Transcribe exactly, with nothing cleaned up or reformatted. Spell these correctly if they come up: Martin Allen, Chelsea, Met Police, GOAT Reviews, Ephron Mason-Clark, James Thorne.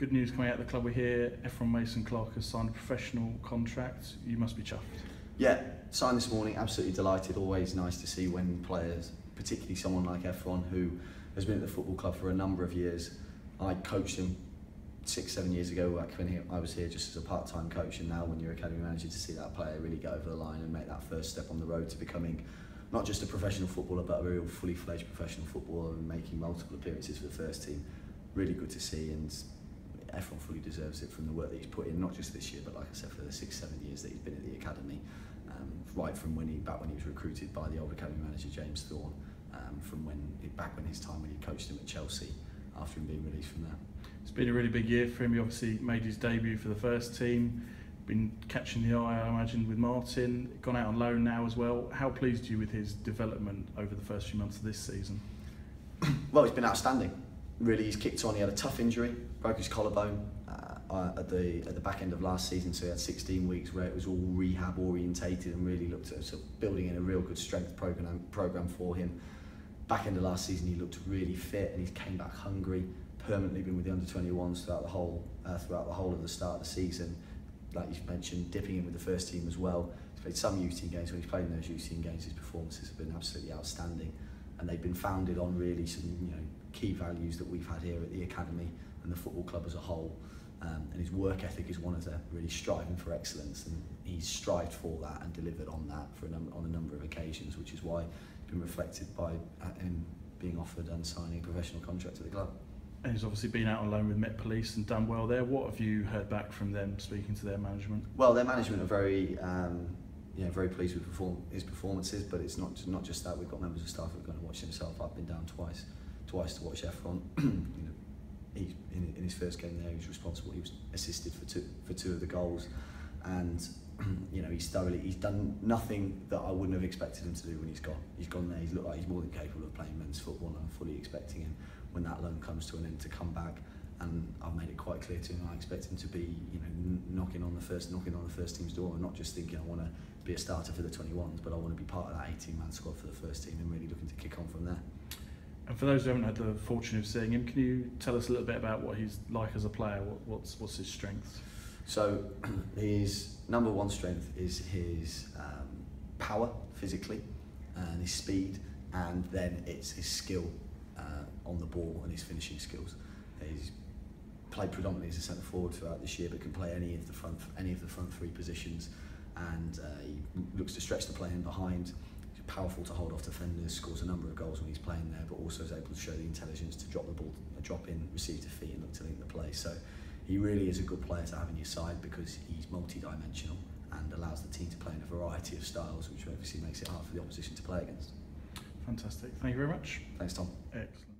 Good news coming out of the club. We hear Ephron Mason-Clark has signed a professional contract. You must be chuffed. Yeah, signed this morning. Absolutely delighted. Always nice to see when players, particularly someone like Ephron, who has been at the football club for a number of years. I coached him six, seven years ago when he, I was here just as a part-time coach, and now when you're academy manager, to see that player really go over the line and make that first step on the road to becoming not just a professional footballer, but a real fully-fledged professional footballer and making multiple appearances for the first team. Really good to see, and Ephron fully deserves it from the work that he's put in, not just this year, but like I said, for the six, seven years that he's been at the academy, um, right from when he, back when he was recruited by the old academy manager, James Thorne, um, from when, back when his time when he coached him at Chelsea, after him being released from there. It's been a really big year for him. He obviously made his debut for the first team, been catching the eye, I imagine, with Martin, gone out on loan now as well. How pleased are you with his development over the first few months of this season? Well, it's been outstanding. Really, he's kicked on. He had a tough injury, broke his collarbone uh, at the at the back end of last season, so he had sixteen weeks where it was all rehab orientated and really looked at sort of building in a real good strength program program for him. Back end of last season, he looked really fit, and he came back hungry. Permanently been with the under twenty-ones throughout the whole uh, throughout the whole of the start of the season. Like you've mentioned, dipping in with the first team as well. He's played some youth team games. When he's played in those youth team games, his performances have been absolutely outstanding, and they've been founded on really some, you know, key values that we've had here at the academy and the football club as a whole, um, and his work ethic is one of them, really striving for excellence, and he's strived for that and delivered on that for a number, on a number of occasions, which is why it's been reflected by him being offered and signing a professional contract at the club. And he's obviously been out on loan with Met Police and done well there. What have you heard back from them, speaking to their management? Well, their management are very um, you know, very pleased with perform his performances, but it's not, not just that. We've got members of staff who are going to watch himself. I've been down twice twice to watch Ephron. You know, he, in, in his first game there, he was responsible. He was assisted for two for two of the goals, and you know, he's thoroughly he's done nothing that I wouldn't have expected him to do when he's gone. He's gone there. He's looked like he's more than capable of playing men's football, and I'm fully expecting him, when that loan comes to an end, to come back. And I've made it quite clear to him I expect him to be, you know, knocking on the first knocking on the first team's door, and not just thinking I want to be a starter for the twenty-ones, but I want to be part of that eighteen man squad for the first team and really looking to kick on from there. And for those who haven't had the fortune of seeing him, can you tell us a little bit about what he's like as a player? What, what's what's his strength? So his number one strength is his um, power physically, and his speed, and then it's his skill uh, on the ball and his finishing skills. He's played predominantly as a centre forward throughout this year, but can play any of the front any of the front three positions, and uh, he looks to stretch the play in behind. Powerful to hold off defenders, scores a number of goals when he's playing there, but also is able to show the intelligence to drop the ball, drop in, receive to feet, and look to link the play. So he really is a good player to have in your side because he's multi-dimensional and allows the team to play in a variety of styles, which obviously makes it hard for the opposition to play against. Fantastic. Thank you very much. Thanks, Tom. Excellent.